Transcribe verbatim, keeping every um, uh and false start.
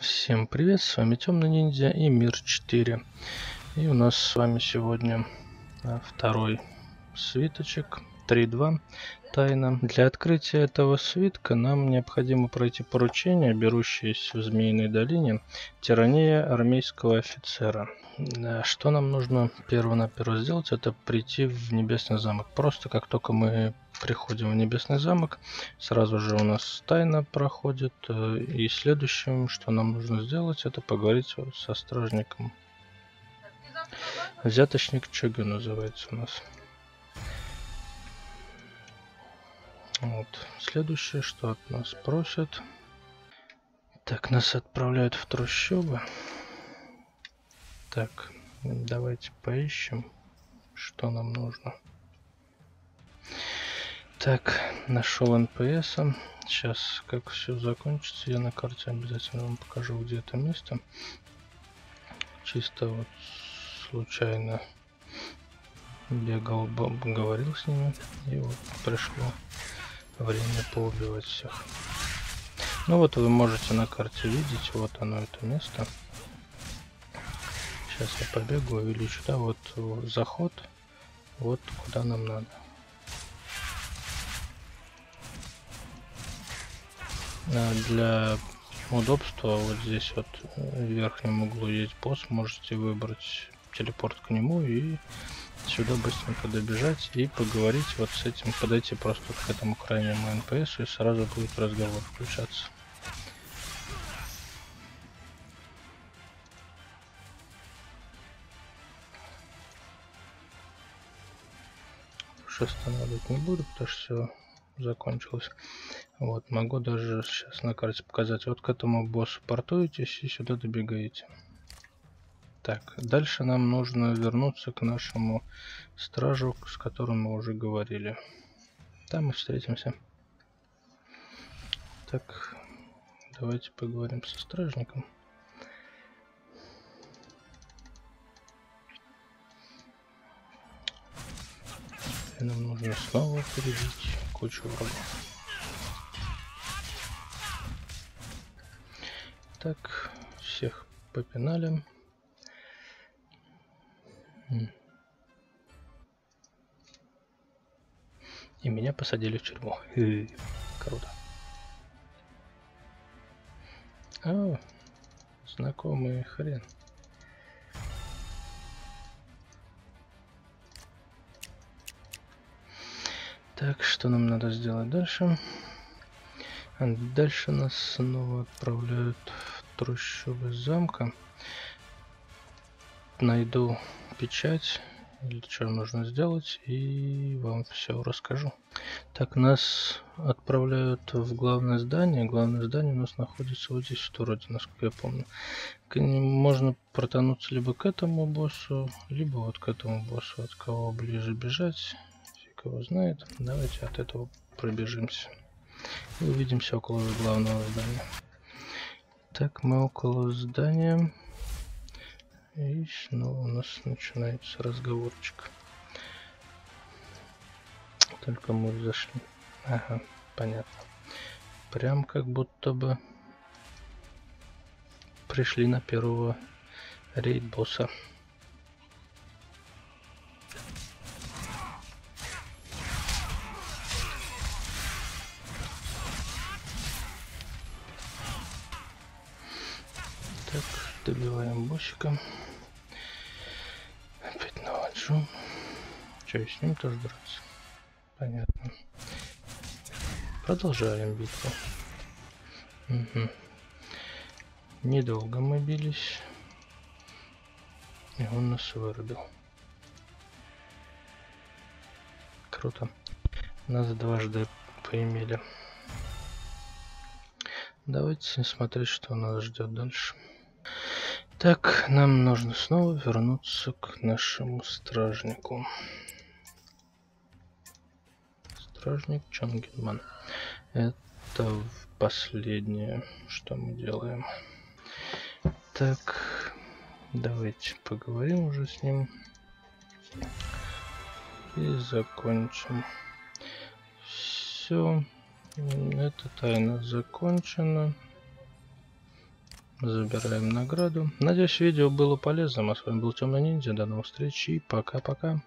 Всем привет, с вами Темный Ниндзя и Мир четыре. И у нас с вами сегодня второй свиточек три два тайна. Для открытия этого свитка нам необходимо пройти поручение, берущееся в Змеиной долине, тирания армейского офицера. Что нам нужно перво-наперво сделать, это прийти в Небесный замок. Просто как только мы приходим в Небесный замок, сразу же у нас тайна проходит. И следующим, что нам нужно сделать, это поговорить со стражником. Взяточник Чо Гю называется у нас. Вот. Следующее, что от нас просят. Так, нас отправляют в трущобы. Так, давайте поищем, что нам нужно. Так, нашел эн пэ эс. Сейчас, как все закончится, я на карте обязательно вам покажу, где это место. Чисто вот случайно бегал, говорил с ними, и вот пришло время поубивать всех. Ну вот вы можете на карте видеть, вот оно, это место. Сейчас я побегу, увеличу, да, вот заход, вот куда нам надо. А для удобства вот здесь вот в верхнем углу есть босс, можете выбрать телепорт к нему и сюда быстренько добежать и поговорить вот с этим, подойти просто к этому крайнему эн пэ эсу, и сразу будет разговор включаться. Уж останавливать не буду, потому что все закончилось. Вот, могу даже сейчас на карте показать. Вот к этому боссу портуетесь и сюда добегаете. Так, дальше нам нужно вернуться к нашему стражу, с которым мы уже говорили. Там мы встретимся. Так, давайте поговорим со стражником. И нам нужно снова перебить кучу врагов. Так, всех попинали. И меня посадили в тюрьму. Круто. О, знакомый хрен. Так, что нам надо сделать дальше? Дальше нас снова отправляют в трущобы замка. Найду печать, или что нужно сделать, и вам все расскажу. Так, нас отправляют в главное здание. Главное здание у нас находится вот здесь, в Туроде, насколько я помню. К ним можно протянуться либо к этому боссу, либо вот к этому боссу. От кого ближе бежать, фиг его знает. Давайте от этого пробежимся. И увидимся около главного здания. Так, мы около здания. И снова у нас начинается разговорчик. Только мы зашли. Ага, понятно. Прям как будто бы пришли на первого рейд босса. Так, добиваем боссика. Опять наладжу. Че, и с ним тоже драться? Понятно. Продолжаем битву. Угу. Недолго мы бились. И он нас вырубил. Круто. Нас дважды поимели. Давайте смотреть, что нас ждет дальше. Так, нам нужно снова вернуться к нашему стражнику. Стражник Чонгидман. Это последнее, что мы делаем. Так, давайте поговорим уже с ним. И закончим. Все. Эта тайна закончена. забираем награду. Надеюсь, видео было полезным. А с вами был Темный Ниндзя. До новых встреч и пока-пока.